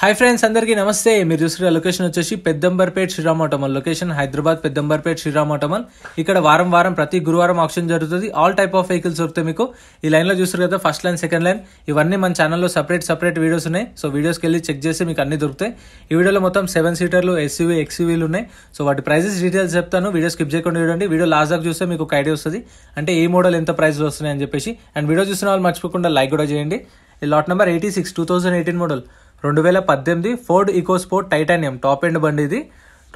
Hi friends अंदर की नमस्ते। मेरे चूसुकुने लोकेशन वच्चेसी पेद्दंबर्पेट श्रीराम ऑटोमल लोकेशन हैदराबाद पेद्दंबर्पेट श्रीराम ऑटोमल। इक्कड़ वारं वारं प्रति गुरुवारं ऑक्शन जरुगुतुंदी। आल टाइप ऑफ व्हीकल्स दोरुकुतायि मीकु। ई लाइन लो चूसारु कदा फस्ट लाइन सेकंड लाइन इवन्नी मन चैनल लो सेपरेट सेपरेट वीडियोस उन्नायि। सो वीडियोस केल्ली चेक चेसी मीकु अन्नी दोरुकुतायि। ई वीडियोलो मोत्तं 7 सीटर्लु एसयूवी एक्सयूवीलु उन्नायि। सो वाटी प्राइसेस डीटेल्स चेप्तानु। वीडियो स्किप चेयकुंडा चूडंडी। वीडियो लास्ट दाका चूస్తే मीकु ఒక ఐడియా వస్తది అంటే ఈ మోడల్ ఎంత ప్రైస్ లో వస్తనే అని చెప్పేసి। అండ్ వీడియో చూసిన వాళ్ళు మర్చిపోకుండా లైక్ కూడా చేయండి। ఈ lot number 86 2018 model 2018 Ford EcoSport Titanium top end बंडी इदी।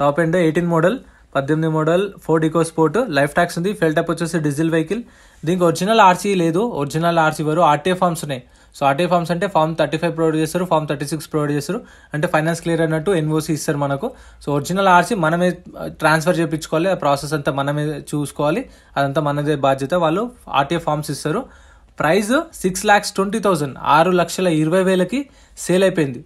Top end 18 model 18 model Ford EcoSport life tax उंदी। फेल टैप वच्चेसी डीजिल व्हीकल। दीनिकी ओरिजिनल आरसी लेदु। ओरिजिनल आरसी वरु आरटीए फॉर्म्स उन्नायि। सो आरटीए फॉर्म्स अंटे फॉर्म 35 प्रोवाइड चेस्तारु, फॉर्म 36 प्रोवाइड चेस्तारु। अंटे फाइनेंस क्लियर अन्नट्टु एनओसी इस्तारु मनकु। सो ओरिजिनल आरसी मनमे ट्रांसफर चेयिंचुकोवाली। आ प्रासेस अंता मनमे चूसुकोवाली। अदंता मनदे बाध्यता। वाळ्ळु आरटीए फॉर्म्स इस्तारु। ప్రైస్ 6,20,000 6,20,000 की సేల్ అయిపోయింది।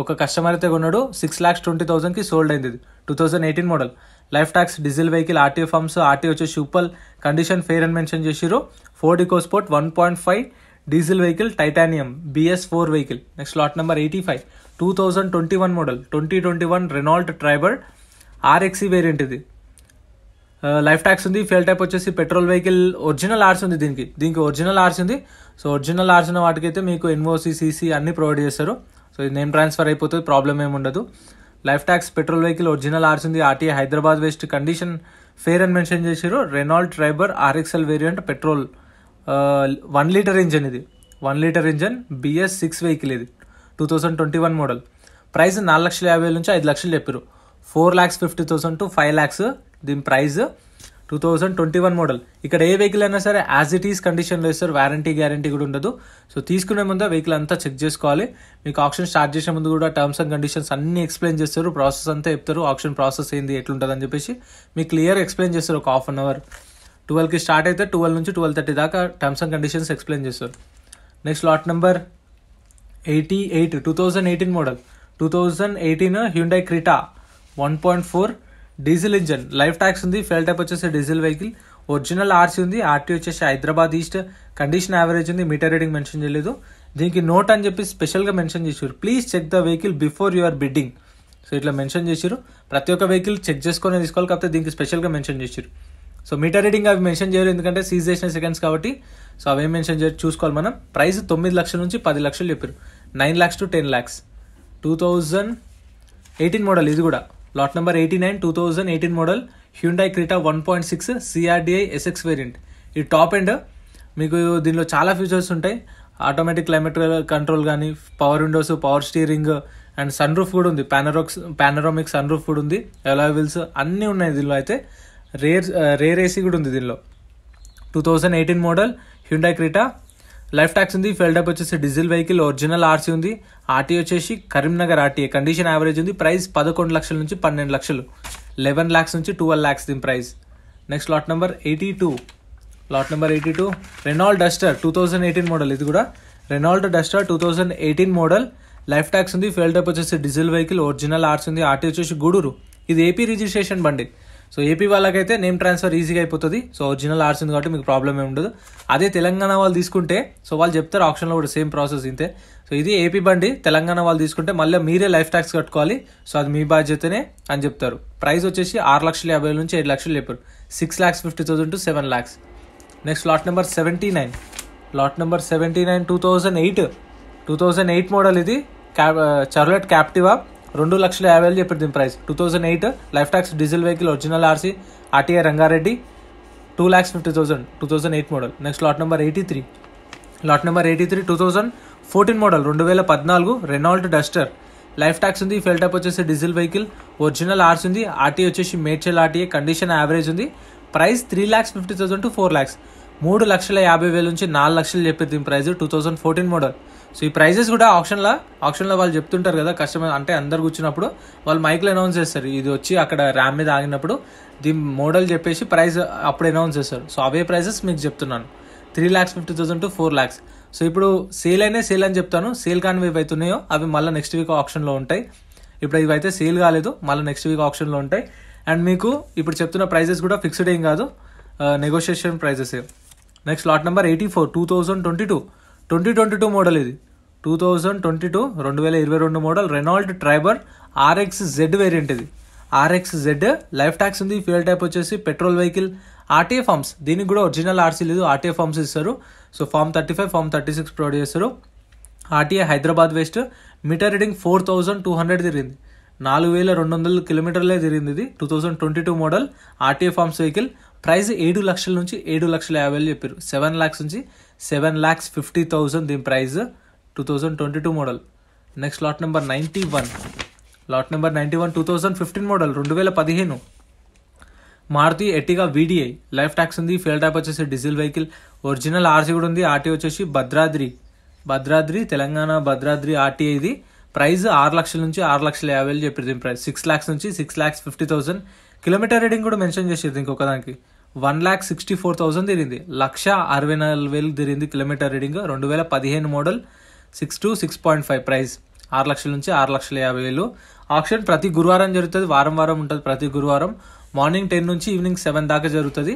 ఒక కస్టమర్ అయితే కొన్నాడు 6,20,000 की సోల్డ్ అయింది। 2018 model life tax diesel vehicle RTO forms RTO వచ్చేసి సూపర్ కండిషన్ ఫేర్ అని మెన్షన్ చేసిరు। Ford EcoSport 1.5 diesel vehicle Titanium BS4 vehicle. Next lot number 85 2021 model 2021 Renault Triber RXE variant ఇది। లైఫ్ ట్యాక్స్ ఉంది। Fuel type వచ్చేసి petrol vehicle. Original RC ఉంది దీనికి। దీనికి original RC ఉంది। సో ఒరిజినల్ ఆర్సీ ఉన్న వాటికైతే మీకు ఎన్ఓసి సిసి అన్ని ప్రొవైడ్ చేస్తారు। సో ఇది నేమ్ ట్రాన్స్ఫర్ అయిపోతుంది, ప్రాబ్లం ఏమి ఉండదు। Life tax petrol vehicle original RC ఉంది। RTA Hyderabad west condition fair అని మెన్షన్ చేశారు। Renault Triber RXL variant petrol 1 litre engine ఇది। 1 లీటర్ ఇంజన్ BS6 వెహికల్ ఇది। 2021 మోడల్ ప్రైస్ 4,50,000 నుంచి 5,00,000 చెప్పారు। 4,50,000 టు 5,00,000 దీని ప్రైస్। 2021 మోడల్ ఇక్కడ ఏ వెహికల్ అయినా సరే యాజ్ ఇట్ ఈస్ కండిషన్లో ఇస్తారు। వారంటీ గ్యారంటీ కూడా ఉండదు। సో తీసుకునే ముందు వెహికల్ అంతా చెక్ చేసుకోవాలి। మీకు ఆప్షన్ స్టార్ట్ చేసే ముందు కూడా టర్మ్స్ అండ్ కండిషన్స్ అన్నీ ఎక్స్ప్లెయిన్ చేస్తారు। ప్రాసెస్ అంతా చెప్తారు, ఆప్షన్ ప్రాసెస్ ఏంది ఎట్లుంటుంది అని చెప్పేసి మీకు క్లియర్ ఎక్స్ప్లెయిన్ చేస్తారు। ఒక హాఫ్ అన్ అవర్ 12కి స్టార్ట్ అయితే 12 నుంచి 12:30 దాకా టర్మ్స్ అండ్ కండిషన్స్ ఎక్స్ప్లెయిన్ చేస్తారు। Next lot number 88 2018 model 2018 Hyundai Creta 1.4 diesel engine life tax उंदी। फेल टाइप वच्चेसी डीजिल व्हीकल ओरिजिनल आरसी उंदी। आरटीओ वच्चेसी हैदराबाद ईस्ट कंडीशन एवरेज उंदी। मीटर रीडिंग मेंशन చేయలేదు। దీనికి నోట్ అని చెప్పి స్పెషల్ గా మెన్షన్ చేశారు। Please check the vehicle before your bidding. So ఇట్లా మెన్షన్ చేశారు। ప్రతి ఒక్క వెహికల్ చెక్ చేసుకొని తీసుకోవాలి। కాకపోతే దీనికి స్పెషల్ గా మెన్షన్ చేశారు। సో మీటర్ రీడింగ్ అవి మెన్షన్ చేయరు ఎందుకంటే సీజ్ చేసిన సెకండ్స్ కాబట్టి। సో అవి మెన్షన్ చేసి చూసుకోవాలి మనం। ప్రైస్ 9,00,000 నుంచి 10,00,000 చెప్పారు। 9 lakhs to 10 lakhs 2018 మోడల్ ఇది కూడా। Lot number 89 2018 model Hyundai Creta 1.6 CRDI SX variant. ఈ టాప్ ఎండ్ మీకు దీనిలో చాలా ఫీచర్స్ ఉంటాయి। ఆటోమేటిక్ క్లైమేట్ కంట్రోల్ కానీ, power windows, power steering and sunroof కూడా ఉంది। పానరామిక్ సన్ రూఫ్ కూడా ఉంది। అలాయ్ వీల్స్ అన్నీ ఉన్నాయి దీనిలో అయితే। రేర్ ఏసీ కూడా ఉంది దీనిలో। 2018 model Hyundai Creta life tax ఉంది। ఫెల్ టైప్ వచ్చేసి డీజిల్ వెహికల్ ఒరిజినల్ ఆర్సీ ఉంది। ఆర్టీ వచ్చేసి కరీంనగర్ ఆర్టీఏ కండిషన్ యావరేజ్ ఉంది। ప్రైస్ 11,00,000 నుంచి 12,00,000 11 lakhs నుంచి 12 lakhs దీని price. Next lot number 82 Renault Duster 2018 model ఇది కూడా। Renault Duster 2018 model life tax ఉంది। ఫెల్ టైప్ వచ్చేసి డీజిల్ వెహికల్ ఒరిజినల్ ఆర్సీ ఉంది। ఆర్టీ వచ్చేసి గూడూరు। ఇది ఏపీ రిజిస్ట్రేషన్ బండి। సో ఏపీ వాళ్ళకైతే నేమ్ ట్రాన్స్ఫర్ ఈజీగా అయిపోతుంది। సో ఒరిజినల్ ఆర్సీ ఉంది కాబట్టి మీకు ప్రాబ్లం ఏమి ఉండదు। అదే తెలంగాణ వాళ్ళు తీసుకుంటే సో వాళ్ళు చెప్తారు ఆప్షన్లో కూడా సేమ్ ప్రాసెస్ ఇంతే। సో ఇది ఏపీ బండి, తెలంగాణ వాళ్ళు తీసుకుంటే మళ్ళీ మీరే లైఫ్ ట్యాక్స్ కట్టుకోవాలి। సో అది మీ బాధ్యతనే అని చెప్తారు। ప్రైస్ వచ్చేసి 6,50,000 నుంచి 7,00,000 చెప్పారు। 6,50,000 to 7,00,000। Next lot number 79 2008 model ఇది। చార్లెట్ క్యాప్టివా 2,50,000 చెప్పారు దీని price. 2008 life tax diesel vehicle original RC RTA Rangareddy 2,50,000 2008 model. Next lot number 83 2014 model 2014 Renault Duster life tax ఉంది। ఫెల్ టైప్ వచ్చేసి డీజిల్ వెహికల్ ఒరిజినల్ ఆర్సీ ఉంది। RTA వచ్చేసి Medchal RTA condition average ఉంది। Price 3,50,000 to 4,00,000 3,50,000 నుంచి 4,00,000 చెప్పారు దీని ప్రైస్। 2014 మోడల్। సో ఈ prices కూడా ఆప్షన్లో వాళ్ళు చెప్తుంటారు కదా కస్టమర్ అంటే అందరు కూర్చున్నప్పుడు వాళ్ళు మైక్లో అనౌన్స్ చేస్తారు। ఇది వచ్చి అక్కడ ర్యామ్ మీద ఆగినప్పుడు దీని మోడల్ చెప్పేసి ప్రైస్ అప్పుడు అనౌన్స్ చేస్తారు। సో అవే ప్రైజెస్ మీకు చెప్తున్నాను 3,50,000 టు 4,00,000। సో ఇప్పుడు సేల్ అయినా సేల్ అని చెప్తాను, సేల్ కానివి అవుతున్నాయో అవి మళ్ళీ నెక్స్ట్ వీక్ ఆప్షన్లో ఉంటాయి। ఇప్పుడు ఇవైతే సేల్ కాలేదు, మళ్ళీ నెక్స్ట్ వీక్ ఆప్షన్లో ఉంటాయి। అండ్ మీకు ఇప్పుడు చెప్తున్న ప్రైజెస్ కూడా ఫిక్స్డ్ ఏం కాదు, నెగోషియేషన్ ప్రైజెస్ ఏ। నెక్స్ట్ లాట్ నెంబర్ 84 2022 మోడల్ ఇది। 2022 2022 model Renault Triber RXZ variant ఇది. RXZ లైఫ్ ట్యాక్స్ ఉంది, ఫ్యూయల్ టైప్ వచ్చేసి పెట్రోల్ వెహికల్, ఆర్టీఏ ఫామ్స్, దీనికి కూడా ఒరిజినల్ ఆర్సీ లేదు, ఆర్టీఏ ఫామ్స్ ఇస్తారు. సో ఫామ్ 35 ఫామ్ 36 ప్రొవైడ్ చేస్తారు. RTA Hyderabad west, meter reading 4200 తిరిగింది, 4200 కిలోమీటర్లే తిరిగింది ఇది. 2022 model RTA forms vehicle. Price 7 లక్షల నుంచి 7,50,000 చెప్పారు, 7 lakhs నుంచి 7,50,000 దీని price. 2022 model. Next lot number 91. Lot number 91 2015 model 2015 Maruti Ertiga VDI, life tax ఉంది, ఫ్యూయల్ టైప్ వచ్చేసి డీజిల్ వెహికల్, ఒరిజినల్ ఆర్సీ కూడా ఉంది, ఆర్టీఏ వచ్చేసి భద్రాద్రి తెలంగాణ భద్రాద్రి ఆర్టీఏ ఇది. ప్రైస్ 6 లక్షల నుంచి 6,50,000 చెప్పారు దీని ప్రైస్, 6 lakhs నుంచి 6,50,000. కిలోమీటర్ రీడింగ్ కూడా మెన్షన్ చేసేది ఇంకొక దానికి 1,64,000 తిరిగింది, 1,64,000 తిరిగింది kilometre reading. 2015 model, 6 to 6.5, price 6 లక్షల నుంచి 6,50,000. ఆక్షన్ ప్రతి గురువారం జరుగుతుంది, వారం వారం ఉంటుంది, ప్రతి గురువారం మార్నింగ్ 10 నుంచి ఈవినింగ్ 7 దాకా జరుగుతుంది.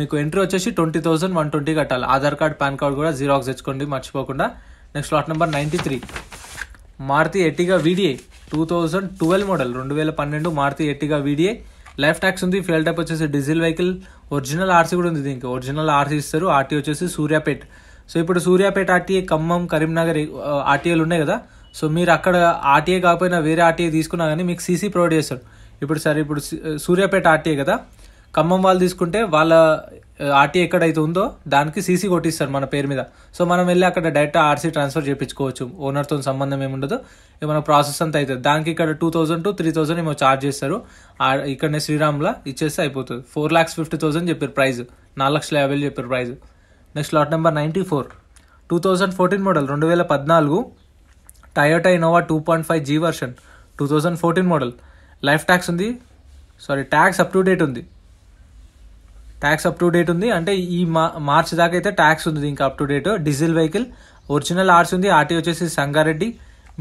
మీకు ఎంట్రీ వచ్చేసి 20,120 కట్టాలి, ఆధార్ కార్డ్ పాన్ కార్డ్ కూడా జిరాక్స్ తెచ్చుకోండి మర్చిపోకుండా. Next lot number 93 Maruti Ertiga VDI 2012 model 2012 Maruti Ertiga VDI, life tax ఉంది, ఫ్యూయల్ టైప్ వచ్చేసి డీజిల్ వెహికల్, ఒరిజినల్ ఆర్సీ కూడా ఉంది దీనికి, ఒరిజినల్ ఆర్సీ ఇస్తారు, ఆర్టీ వచ్చేసి సూర్యాపేట్. సో ఇప్పుడు సూర్యాపేట ఆర్టీఏ, ఖమ్మం, కరీంనగర్ ఆర్టీఏలు ఉన్నాయి కదా, సో మీరు అక్కడ ఆర్టీఏ కాకపోయినా వేరే ఆర్టీఏ తీసుకున్నా కానీ మీకు సీసీ ప్రొవైడ్ చేస్తారు. ఇప్పుడు సరే ఇప్పుడు సూర్యాపేట ఆర్టీఏ కదా, ఖమ్మం వాళ్ళు తీసుకుంటే వాళ్ళ ఆర్టీఏ ఎక్కడైతే ఉందో దానికి సీసీ కొట్టిస్తారు మన పేరు మీద. సో మనం వెళ్ళి అక్కడ డైరెక్ట్ ఆర్సీ ట్రాన్స్ఫర్ చేయించుకోవచ్చు, ఓనర్తో సంబంధం ఏముండదు, మన ప్రాసెస్ అంతా అవుతుంది. దానికి ఇక్కడ 2,000 to 3,000 ఏమో ఛార్జ్ చేస్తారు, ఇక్కడనే శ్రీరామ్లా ఇచ్చేస్తే అయిపోతుంది. 4,50,000 చెప్పారు ప్రైజ్, 4,50,000 చెప్పారు price. Next lot number 94 2014 model 2014 Toyota Innova 2.5G version 2014 model, life tax ఉంది, ట్యాక్స్ అప్ టు డేట్ ఉంది అంటే ఈ మార్చి దాకా అయితే ట్యాక్స్ ఉంది ఇంకా up to date. Diesel vehicle, original RC ఉంది, ఆర్టీ వచ్చేసి సంగారెడ్డి,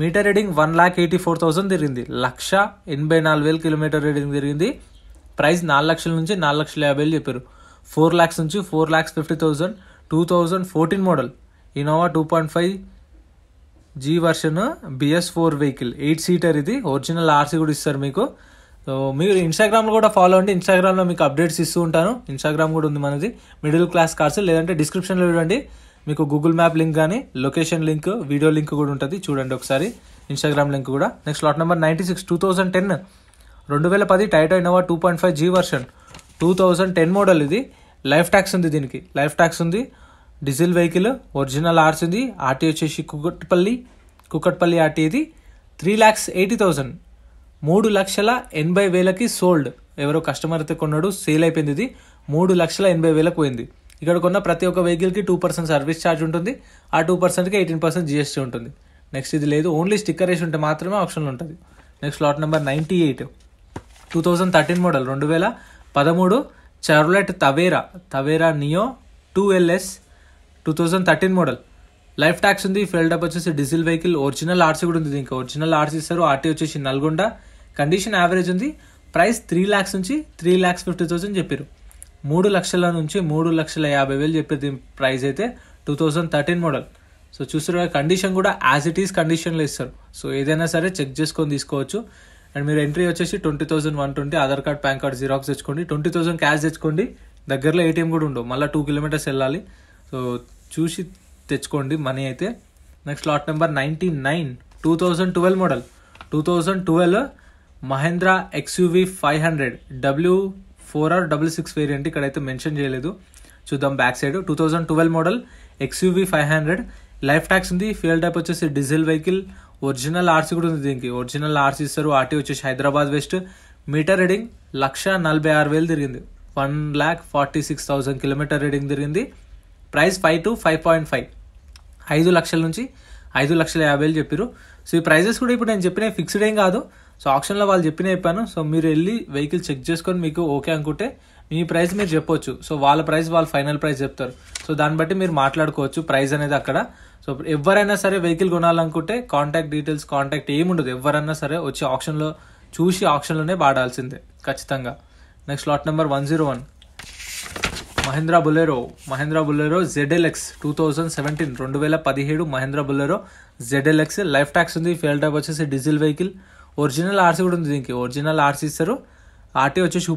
మీటర్ రీడింగ్ 1,84,000 తిరిగింది, 1,84,000 కిలోమీటర్ రీడింగ్ తిరిగింది. ప్రైస్ 4 లక్షల నుంచి 4,50,000 చెప్పారు, 4 lakhs నుంచి 4,50,000. 2014 model Innova 2.5G version, BS4 vehicle, 8 seater ఇది, ఒరిజినల్ ఆర్సీ కూడా ఇస్తారు మీకు. సో మీరు ఇన్స్టాగ్రామ్లో కూడా ఫాలో అండి, ఇన్స్టాగ్రామ్లో మీకు అప్డేట్స్ ఇస్తూ ఉంటాను, ఇన్స్టాగ్రామ్ కూడా ఉంది మనది, మిడిల్ క్లాస్ కార్స్, లేదంటే డిస్క్రిప్షన్లో చూడండి మీకు గూగుల్ మ్యాప్ లింక్ కానీ లొకేషన్ లింక్ వీడియో లింక్ కూడా ఉంటుంది, చూడండి ఒకసారి ఇన్స్టాగ్రామ్ లింక్ కూడా. Next lot number 96 2010 Toyota Innova 2.5G version 2010 model ఇది, లైఫ్ ట్యాక్స్ ఉంది దీనికి, డీజిల్ వెహికల్, ఒరిజినల్ ఆర్సీ ఉంది, ఆర్టీ వచ్చేసి కుకట్పల్లి ఆర్టీ ఇది, 3,80,000 3,80,000కి సోల్డ్, ఎవరో కస్టమర్ అయితే కొన్నాడు, సేల్ అయిపోయింది ఇది, 3,80,000 పోయింది. ఇక్కడ కొన్న ప్రతి ఒక్క వెహికల్కి 2% సర్వీస్ ఛార్జ్ ఉంటుంది, ఆ 2%కి 18% GST ఉంటుంది. నెక్స్ట్ ఇది లేదు, ఓన్లీ స్టిక్కర్ వేసి ఉంటే మాత్రమే ఆప్షన్లో ఉంటుంది. Next lot number 98 2013 model 2013 Chevrolet Tavera Neo 2LS 2013 model, life tax ఉంది, ఫ్యూయల్ టైప్ వచ్చేసి డీజిల్ వెహికల్, ఒరిజినల్ ఆర్సీ కూడా ఉంది దీనికి, ఒరిజినల్ ఆర్సీ ఇస్తారు, ఆర్టీ వచ్చేసి నల్గొండ, కండిషన్ యావరేజ్ ఉంది. ప్రైస్ 3 lakhs నుంచి 3,50,000 చెప్పారు, 3 లక్షల నుంచి 3,50,000 చెప్పారు దీని ప్రైస్ అయితే. 2013 మోడల్. సో చూసారు కండిషన్ కూడా యాజ్ ఇట్ ఈస్ కండిషన్లో ఇస్తారు, సో ఏదైనా సరే చెక్ చేసుకొని తీసుకోవచ్చు. అండ్ మీరు ఎంట్రీ వచ్చేసి 20,120, Aadhaar card pan card xerox తెచ్చుకోండి, 20,000 క్యాష్ తెచ్చుకోండి, దగ్గరలో ATM కూడా ఉండవు, మళ్ళీ 2 kilometers వెళ్ళాలి, సో చూసి తెచ్చుకోండి మనీ అయితే. Next lot number 99 2012 model 2012 Mahindra XUV500 W4R 66 variant, ఇక్కడైతే మెన్షన్ చేయలేదు, చూద్దాం back side. 2012 model XUV500, life tax ఉంది, ఫ్యూయల్ టైప్ వచ్చేసి డీజిల్ వెహికల్, ఒరిజినల్ ఆర్సీ కూడా ఉంది దీనికి, ఒరిజినల్ ఆర్సీ ఇస్తారు, ఆర్టీ వచ్చేసి హైదరాబాద్ వెస్ట్, మీటర్ రీడింగ్ 1,46,000 తిరిగింది, 1,46,000 కిలోమీటర్ రీడింగ్ తిరిగింది. ప్రైస్ 5 to 5.5, 5 లక్షల నుంచి 5,50,000 చెప్పారు. సో ఈ ప్రైజెస్ కూడా ఇప్పుడు నేను చెప్పిన ఫిక్స్డ్ ఏం కాదు, సో ఆప్షన్లో వాళ్ళు చెప్పాను. సో మీరు వెళ్ళి వెహికల్ చెక్ చేసుకొని మీకు ఓకే అనుకుంటే మీ ప్రైస్ మీరు చెప్పొచ్చు, సో వాళ్ళ ప్రైస్ వాళ్ళు ఫైనల్ ప్రైస్ చెప్తారు, సో దాన్ని బట్టి మీరు మాట్లాడుకోవచ్చు ప్రైస్ అనేది అక్కడ. సో ఎవరైనా సరే వెహికల్ కొనాలనుకుంటే కాంటాక్ట్ డీటెయిల్స్ కాంటాక్ట్ ఏముండదు, ఎవరైనా సరే వచ్చి ఆప్షన్లో చూసి ఆప్షన్లోనే వాడాల్సిందే ఖచ్చితంగా. Next lot number 101 Mahindra Bolero ZLX 2017 Mahindra Bolero ZLX life tax ఉంది, ఫ్యూయల్ ట్యాక్స్ వచ్చేసి డీజిల్ వెహికల్, ఒరిజినల్ ఆర్సీ కూడా ఉంది దీనికి, ఒరిజినల్ ఆర్సీ ఇస్తారు. ఆర్టీ వచ్చేసి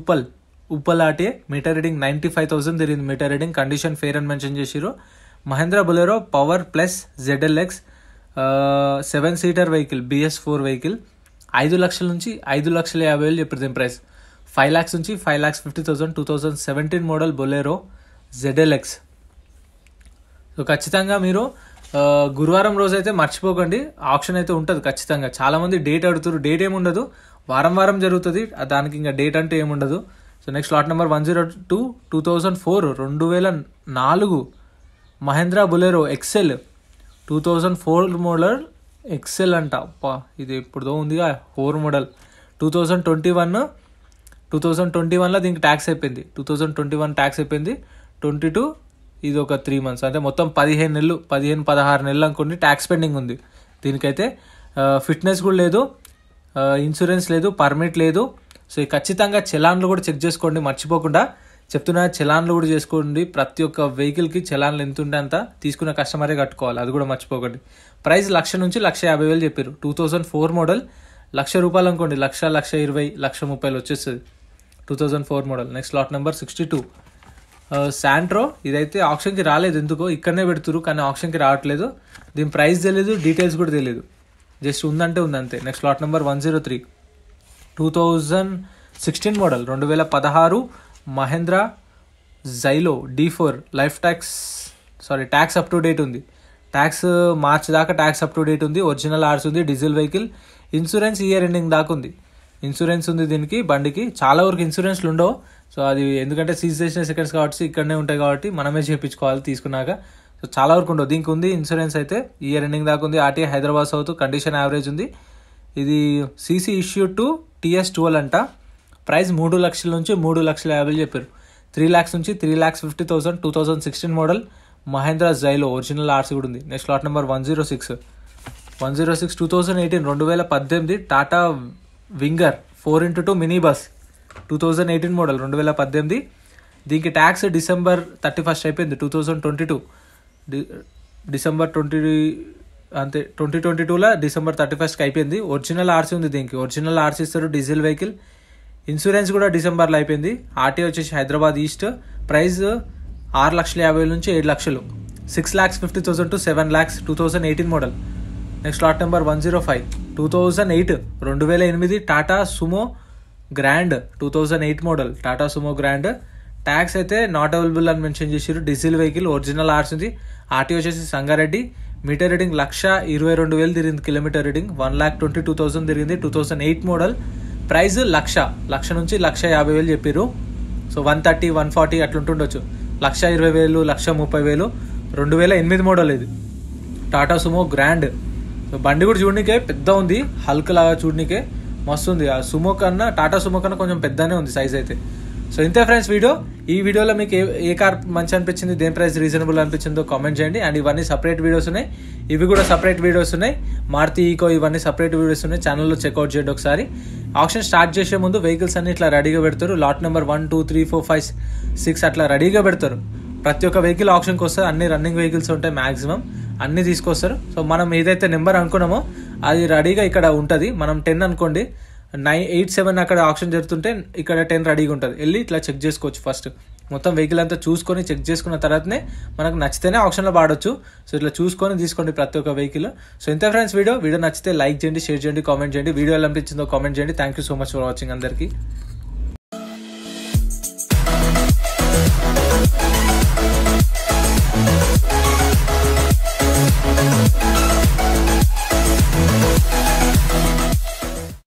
ఉప్పల్ ఆర్టీ, మీటర్ రీడింగ్ 95,000 తిరిగింది, మీటర్ రీడింగ్ కండిషన్ ఫేర్ అని మెన్షన్ చేసిరు. Mahindra Bolero power plus ZLX 7 seater vehicle, BS4 vehicle, 5 లక్షల నుంచి 5,50,000 చెప్పారు దీని ప్రైస్. 5 lakhs నుంచి 5,50,000, 2017 మోడల్ బొలెరో ZLX. సో ఖచ్చితంగా మీరు గురువారం రోజైతే మర్చిపోకండి, ఆప్షన్ అయితే ఉంటుంది ఖచ్చితంగా. చాలామంది డేట్ అడుగుతారు, డేట్ ఏముండదు, వారం వారం జరుగుతుంది, దానికి ఇంకా డేట్ అంటే ఏముండదు. So next lot number 102, 2004 2004 Mahindra Bolero Excel 2004 model XL అంట, ఇది ఇప్పుడు ఉందిగా 4 మోడల్. 2021లో దీనికి ట్యాక్స్ అయిపోయింది, 2021 ట్యాక్స్ అయిపోయింది, 22 ఇది ఒక 3 months, అంటే మొత్తం 15 నెలలు, 16 నెలలు అనుకోండి ట్యాక్స్ పెండింగ్ ఉంది. దీనికైతే ఫిట్నెస్ కూడా లేదు, ఇన్సూరెన్స్ లేదు, పర్మిట్ లేదు. సో ఈ ఖచ్చితంగా చలాన్లు కూడా చెక్ చేసుకోండి మర్చిపోకుండా, చెప్తున్నా చలాన్లు కూడా చేసుకోండి. ప్రతి ఒక్క వెహికల్కి చలాన్లు ఎంత ఉంటే అంత తీసుకున్న కస్టమరే కట్టుకోవాలి, అది కూడా మర్చిపోకండి. ప్రైస్ 1,00,000 నుంచి 1,50,000 చెప్పారు. 2004 మోడల్, 1,00,000 రూపాయలు అనుకోండి, 1,00,000, 1,20,000, 1,30,000 వచ్చేస్తుంది 2004 model. Next lot number 62 Santro, ఇదైతే ఆప్షన్కి రాలేదు, ఎందుకో ఇక్కడనే పెడుతురు కానీ ఆప్షన్కి రావట్లేదు. దీని ప్రైస్ తెలియదు, డీటెయిల్స్ కూడా తెలియదు, జస్ట్ ఉందంటే ఉందంతే. Next lot number 103 2016 model 2016 Mahindra Xylo D4 life tax, sorry tax up to date ఉంది, ట్యాక్స్ మార్చ్ దాకా ట్యాక్స్ అప్ టు డేట్ ఉంది, ఒరిజినల్ ఆర్స్ ఉంది, diesel vehicle, insurance year ending దాకా ఉంది, ఇన్సూరెన్స్ ఉంది దీనికి బండికి. చాలా వరకు ఇన్సూరెన్స్లు ఉండవు, సో అది ఎందుకంటే సీజ్ చేసిన సెకండ్స్ కాబట్టి ఇక్కడనే ఉంటాయి కాబట్టి మనమే చేయించుకోవాలి తీసుకున్నాక. సో చాలా వరకు ఉండవు, దీనికి ఉంది ఇన్సూరెన్స్ అయితే ఇయర్ ఎండింగ్ దాకా ఉంది. RT Hyderabad south, condition average ఉంది, ఇది సీసీ ఇష్యూ టు TS12 అంట. ప్రైస్ 3,00,000 నుంచి 3,50,000 చెప్పారు. 3 lakhs నుంచి 3,50,000 2016 model Mahindra Xylo, original RC కూడా ఉంది. Next lot number 106 2018 Tata Winger 4x2 mini bus 2018 model 2018. దీనికి ట్యాక్స్ December 31st అయిపోయింది 2022, December 2022లో December 31st అయిపోయింది. ఒరిజినల్ ఆర్సీ ఉంది దీనికి, ఒరిజినల్ ఆర్సీ ఇస్తారు, డీజిల్ వెహికల్, ఇన్సూరెన్స్ కూడా Decemberలో అయిపోయింది. ఆర్టీ వచ్చేసి హైదరాబాద్ ఈస్ట్, ప్రైస్ 6,50,000 నుంచి 7,00,000, 6,50,000 to 7,00,000 2018 model. Next lot number 105 2008 Tata Sumo Grand 2008 model Tata Sumo grand, tax అయితే నాట్ అవైలబుల్ అని మెన్షన్ చేసారు, డీజిల్ వెహికల్, ఒరిజినల్ ఆర్స్ ఉంది, ఆర్టీ వచ్చేసి సంగారెడ్డి, మీటర్ రీడింగ్ 1,22,000 తిరిగింది, కిలోమీటర్ రీడింగ్ 1,22,000 తిరిగింది, 2008 మోడల్, ప్రైస్ 1,00,000 నుంచి 1,50,000 చెప్పారు. సో 130, 140 అట్లుంటుండొచ్చు, 1,20,000, 1,30,000 2008 మోడల్ ఇది టాటా సుమో గ్రాండ్. సో బండి కూడా చూడనికే పెద్ద ఉంది, హల్క్ లాగా చూడనికే మస్తు ఉంది, ఆ సుమో కన్నా టాటా సుమో కన్నా కొంచెం పెద్దనే ఉంది సైజ్ అయితే. సో ఇంతే ఫ్రెండ్స్ వీడియో, ఈ వీడియోలో మీకు ఏ కార్ మంచి అనిపించింది, దేని ప్రైస్ రీజనబుల్ అనిపించిందో కామెంట్ చేయండి. అండ్ ఇవన్నీ సపరేట్ వీడియోస్ ఉన్నాయి, ఇవి కూడా సపరేట్ వీడియోస్ ఉన్నాయి, మారుతి ఈకో ఇవన్నీ సపరేట్ వీడియోస్ ఉన్నాయి, ఛానల్లో చెక్అవుట్ చేయండి ఒకసారి. ఆప్షన్ స్టార్ట్ చేసే ముందు వెహికల్స్ అన్ని ఇట్లా రెడీగా పెడతారు, లాట్ నెంబర్ 1, 2, 3, 4, 5, 6 అట్లా రెడీగా పెడతారు. ప్రతి ఒక్క వెహికల్ ఆప్షన్కి వస్తారు, అన్ని రన్నింగ్ వెహికల్స్ ఉంటాయి, మ్యాక్సిమం అన్నీ తీసుకొస్తారు. సో మనం ఏదైతే నెంబర్ అనుకున్నామో అది రెడీగా ఇక్కడ ఉంటుంది. మనం 10 అనుకోండి, 9, 8, 7 అక్కడ ఆప్షన్ జరుగుతుంటే ఇక్కడ 10 రెడీగా ఉంటుంది, వెళ్ళి ఇట్లా చెక్ చేసుకోవచ్చు. ఫస్ట్ మొత్తం వెహికల్ అంతా చూసుకొని చెక్ చేసుకున్న తర్వాతనే మనకు నచ్చితేనే ఆప్షన్లో వాడవచ్చు. సో ఇట్లా చూసుకొని తీసుకోండి ప్రతి ఒక్క వెహికల్. సో ఇంత ఫ్రెండ్స్ వీడియో నచ్చితే లైక్ చేయండి, షేర్ చేయండి, కామెంట్ చేయండి, వీడియో ఎలా అనిపించిందో కామెంట్ చేయండి. Thank you so much for watching అందరికీ.